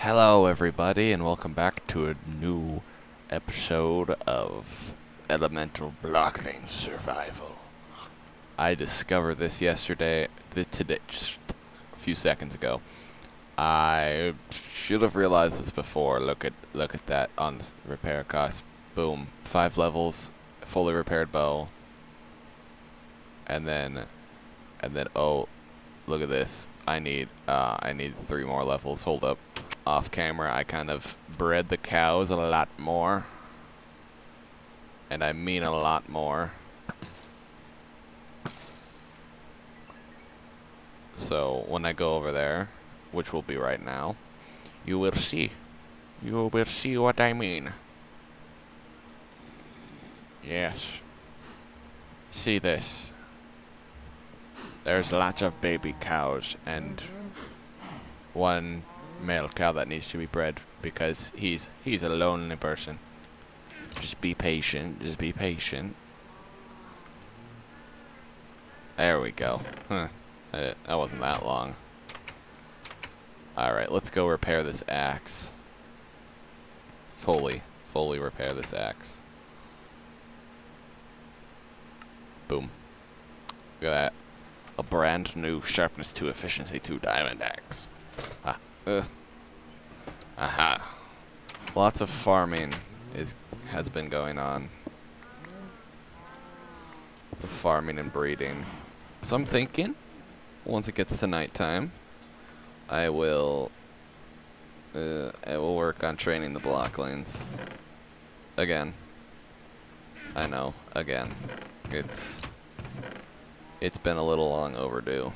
Hello everybody, and welcome back to a new episode of Elemental Blocklings Survival. I discovered this today, just a few seconds ago. I should have realized this before. Look at that on the repair cost. Boom, 5 levels, fully repaired bow. And then oh, look at this. I need 3 more levels. Hold up. Off camera, I kind of bred the cows a lot more, and I mean a lot more. So when I go over there, which will be right now, you will see what I mean. Yes, see this. There's lots of baby cows and one male cow that needs to be bred because he's a lonely person. Just be patient, just be patient. There we go. Huh. That wasn't that long. Alright, let's go repair this axe. Fully repair this axe. Boom. Look at that. A brand new sharpness 2, efficiency 2 diamond axe. Ah. Aha. Lots of farming has been going on. Lots of farming and breeding. So I'm thinking, once it gets to nighttime, I will work on training the blocklings. Again. I know. Again. It's been a little long overdue.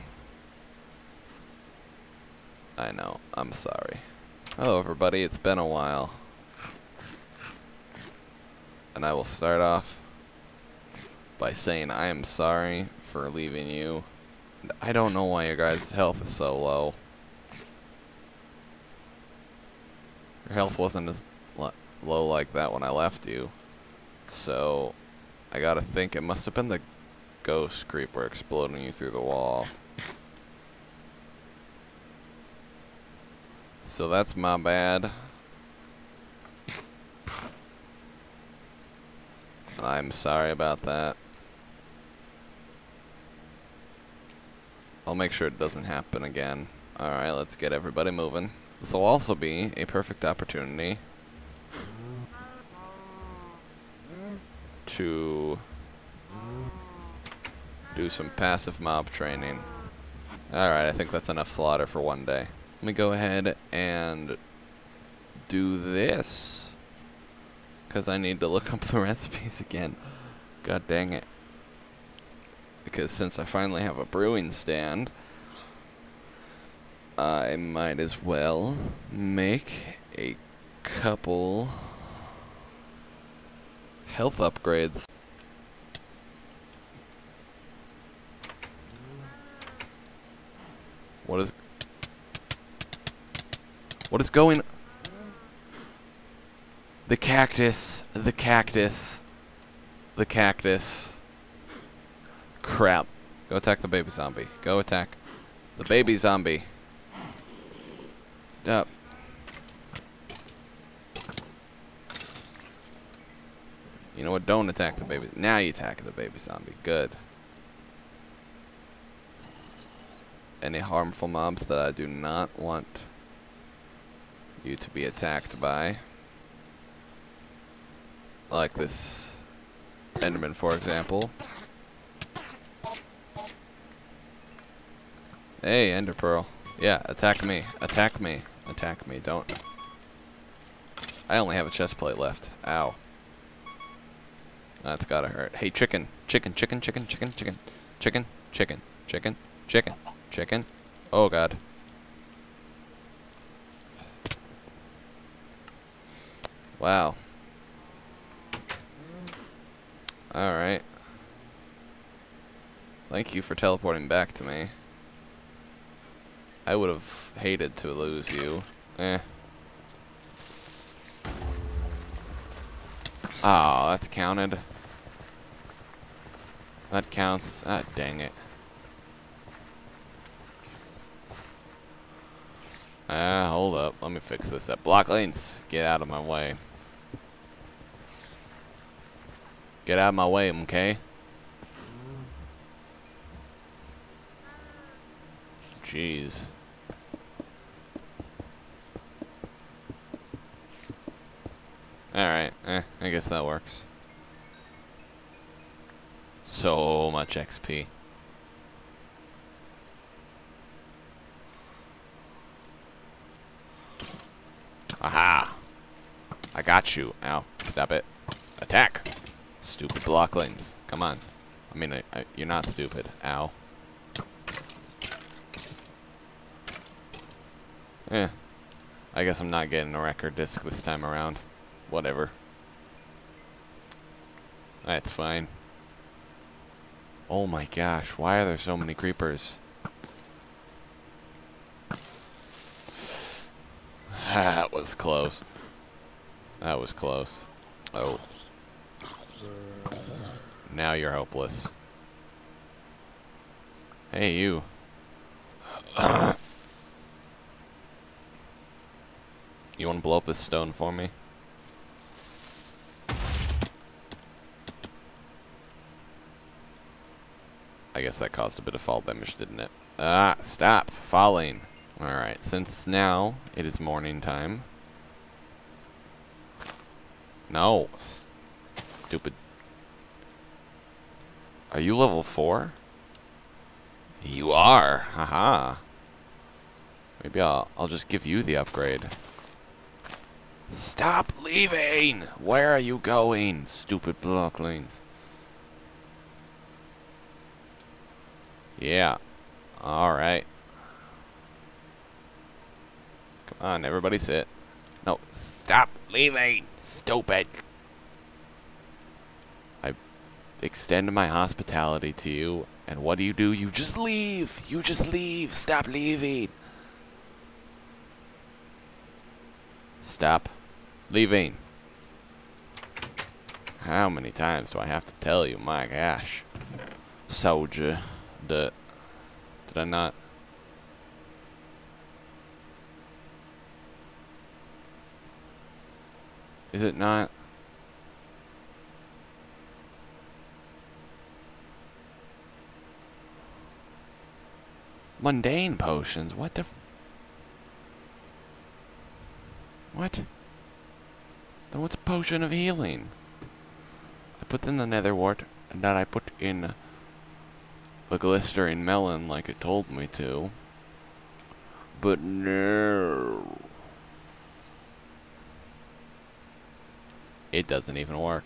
I know, I'm sorry. Hello everybody, it's been a while. And I will start off by saying I am sorry for leaving you. And I don't know why your guys' health is so low. Your health wasn't as low like that when I left you. So, I gotta think it must have been the ghost creeper exploding you through the wall. So that's my bad. I'm sorry about that. I'll make sure it doesn't happen again. Alright, let's get everybody moving. This will also be a perfect opportunity to do some passive mob training. Alright, I think that's enough slaughter for one day. Let me go ahead and do this because I need to look up the recipes again. God dang it. Because since I finally have a brewing stand, I might as well make a couple health upgrades. What is going? The cactus. The cactus. The cactus. Crap. Go attack the baby zombie. Go attack the baby zombie. Up. You know what? Don't attack the baby. Now you attack the baby zombie. Good. Any harmful mobs that I do not want you to be attacked by, like this Enderman, for example. Hey, Ender Pearl. Yeah, attack me. Attack me. Attack me. Don't. I only have a chest plate left. Ow. That's gotta hurt. Hey, chicken. Chicken, chicken, chicken, chicken, chicken. Chicken, chicken, chicken, chicken, chicken. Oh, God. Wow. Alright. Thank you for teleporting back to me. I would have hated to lose you. Eh. Oh, that's counted. That counts. Ah, dang it. Hold up. Let me fix this up. Blocklings, get out of my way. Get out of my way, okay? Jeez. Alright, I guess that works. So much XP. Aha! I got you. Ow. Stop it. Attack! Stupid blocklings. Come on. I mean, you're not stupid. Ow. I guess I'm not getting a record disc this time around. Whatever. That's fine. Oh my gosh, why are there so many creepers? That was close. That was close. Oh. Now you're hopeless. Hey, you. You want to blow up this stone for me? I guess that caused a bit of fall damage, didn't it? Ah, stop falling. Alright, since now it is morning time. No, stupid. Are you level 4? You are, haha. Maybe I'll just give you the upgrade. Stop leaving! Where are you going, stupid blocklings? Yeah. Alright. Come on, everybody sit. No, stop leaving, stupid. I extend my hospitality to you, and what do? You just leave! You just leave! Stop leaving! Stop leaving. How many times do I have to tell you? My gosh. Soldier. Did I not? Is it not? Mundane potions? What the f... What? Then what's a potion of healing? I put in the nether wart, and then I put in the glycerine melon like it told me to. But no. It doesn't even work.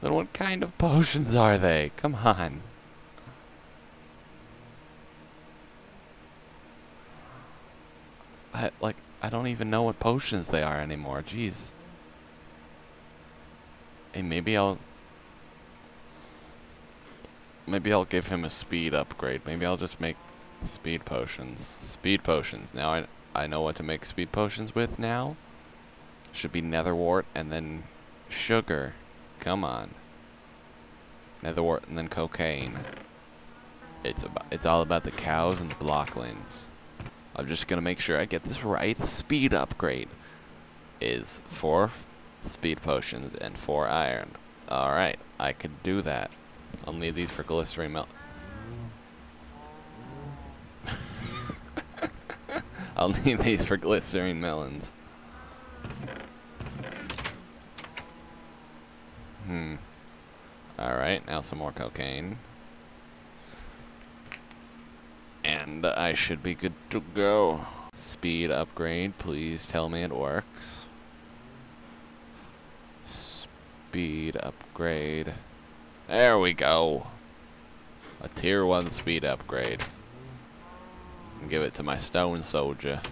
Then what kind of potions are they? Come on. I don't even know what potions they are anymore. Jeez. Hey, maybe I'll give him a speed upgrade. Maybe I'll just make speed potions. Speed potions. Now I know what to make speed potions with now. Should be netherwort and then sugar. Come on. Netherwort and then cocaine. It's all about the cows and the blocklings. I'm just going to make sure I get this right. Speed upgrade is 4 speed potions and 4 iron. Alright, I could do that. I'll need these for glycerine melt. I'll need these for glycerine melons. Alright, now some more cocaine. And I should be good to go. Speed upgrade, please tell me it works. Speed upgrade. There we go. A tier 1 speed upgrade. And give it to my stone soldier.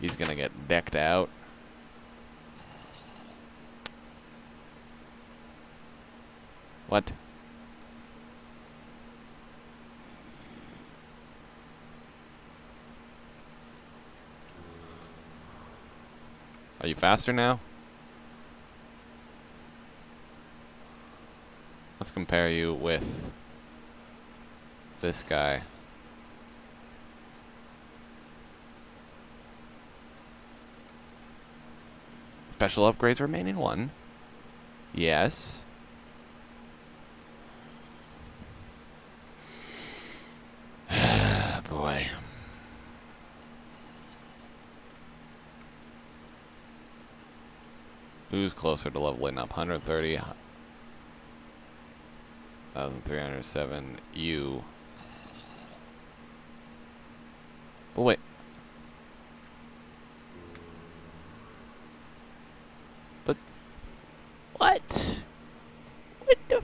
He's gonna get decked out. What? Are you faster now? Let's compare you with this guy. Special upgrades remaining one. Yes. Boy. Who's closer to leveling up? 130. 1,307. You. But wait. But. What? What the?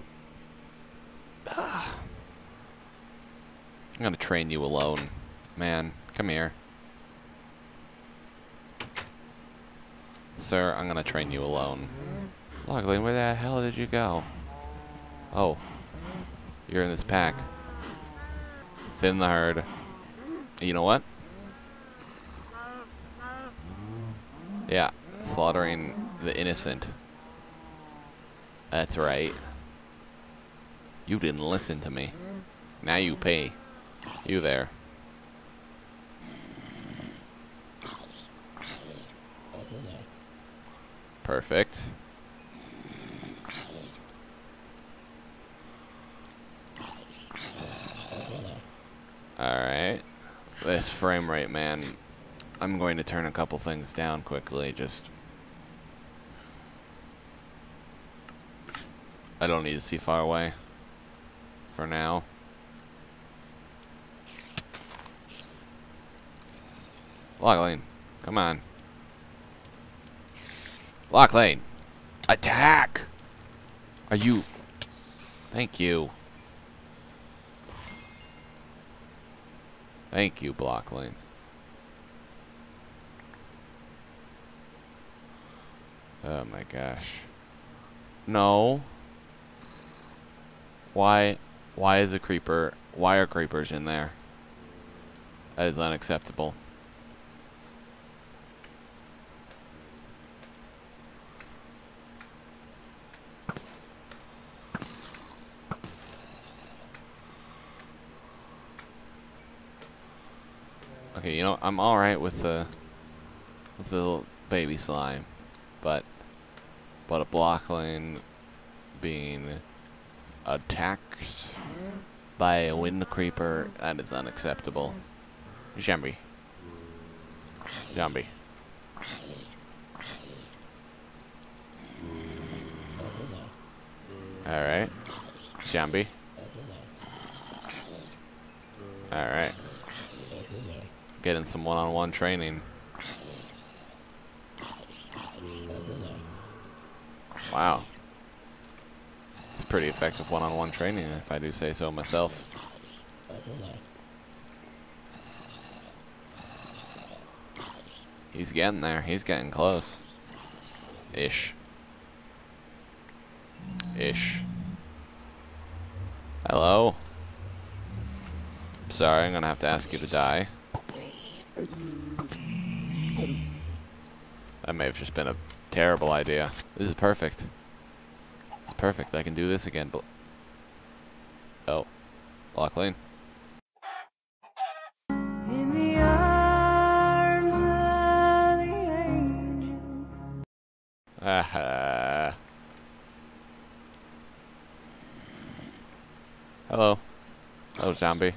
Ah. I'm gonna train you alone. Man, come here. Sir, I'm gonna train you alone. Loughlin, where the hell did you go? Oh. You're in this pack. Thin the herd. You know what? Yeah, slaughtering the innocent. That's right. You didn't listen to me. Now you pay. You there. Perfect. Alright. This frame rate, man. I'm going to turn a couple things down quickly. Just. I don't need to see far away. For now. Loughlin. Come on. Loughlin. Attack! Are you. Thank you. Thank you, Loughlin. Oh my gosh. No. Why is a creeper? Why are creepers in there? That is unacceptable. Okay, you know, I'm alright with the little baby slime, but a Loughlin being attacked by a wind creeper, that is unacceptable. Zombie. Zombie. Alright. Zombie. Alright. Getting some one-on-one training. Wow. It's pretty effective one-on-one training, if I do say so myself. He's getting there. He's getting close. Ish. Ish. Hello? I'm sorry, I'm gonna have to ask you to die. That may have just been a terrible idea. This is perfect. It's perfect. I can do this again, but oh, Loughlin. In the arms of the angel. Aha. Hello. Oh, zombie.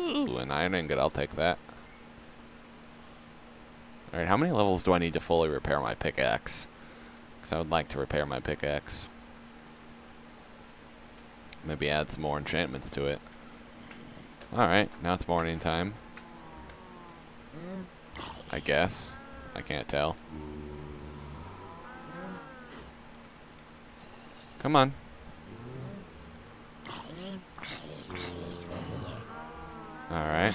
Ooh, an iron ingot, I'll take that. Alright, how many levels do I need to fully repair my pickaxe? Because I would like to repair my pickaxe. Maybe add some more enchantments to it. Alright, now it's morning time. I guess. I can't tell. Come on. Alright.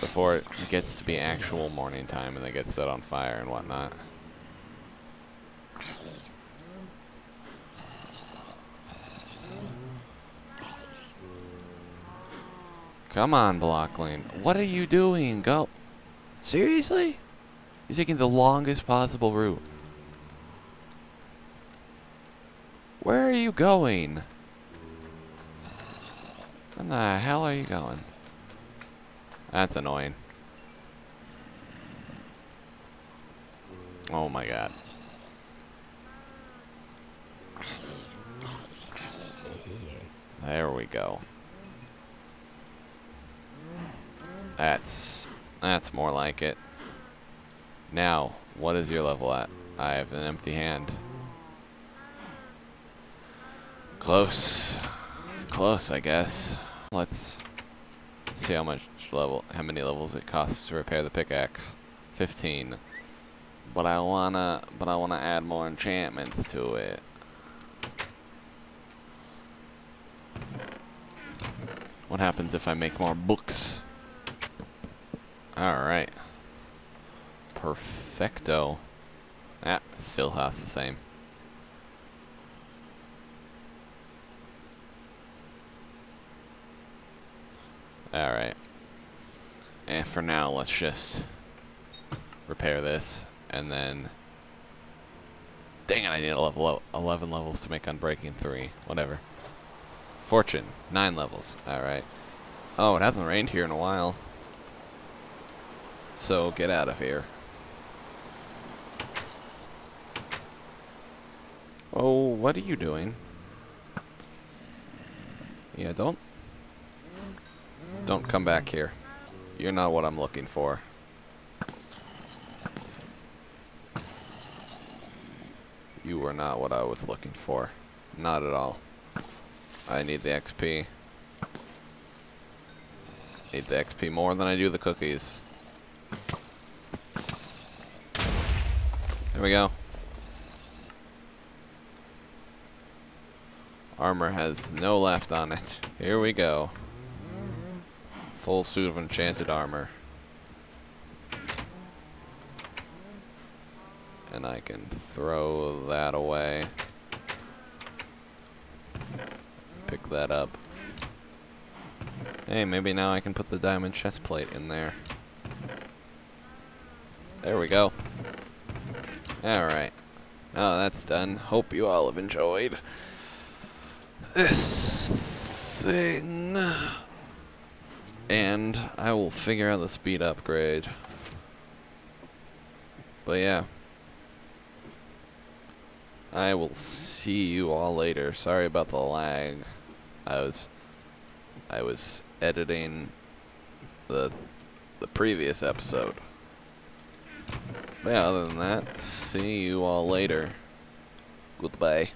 Before it gets to be actual morning time and they get set on fire and whatnot. Come on, Loughlin. What are you doing? Go. Seriously? You're taking the longest possible route. Where are you going? Where the hell are you going? That's annoying. Oh my god. There we go. That's more like it. Now, what is your level at? I have an empty hand. Close. Close, I guess. Let's see how many levels it costs to repair the pickaxe. 15. But I wanna add more enchantments to it. What happens if I make more books? Alright. Perfecto. Ah, still has the same. Alright. And for now, let's just repair this. And then... Dang it, I need level 11 levels to make Unbreaking 3. Whatever. Fortune. 9 levels. Alright. Oh, it hasn't rained here in a while. So, get out of here. Oh, what are you doing? Yeah, don't come back here. You're not what I'm looking for. You were not what I was looking for. Not at all. I need the XP. Need the XP more than I do the cookies. There we go. Armor has no left on it. Here we go. Full suit of enchanted armor. And I can throw that away. Pick that up. Hey, maybe now I can put the diamond chest plate in there. There we go. Alright. Now that's done. Hope you all have enjoyed this thing. And I will figure out the speed upgrade. But yeah. I will see you all later. Sorry about the lag. I was editing the previous episode. But yeah, other than that, see you all later. Goodbye.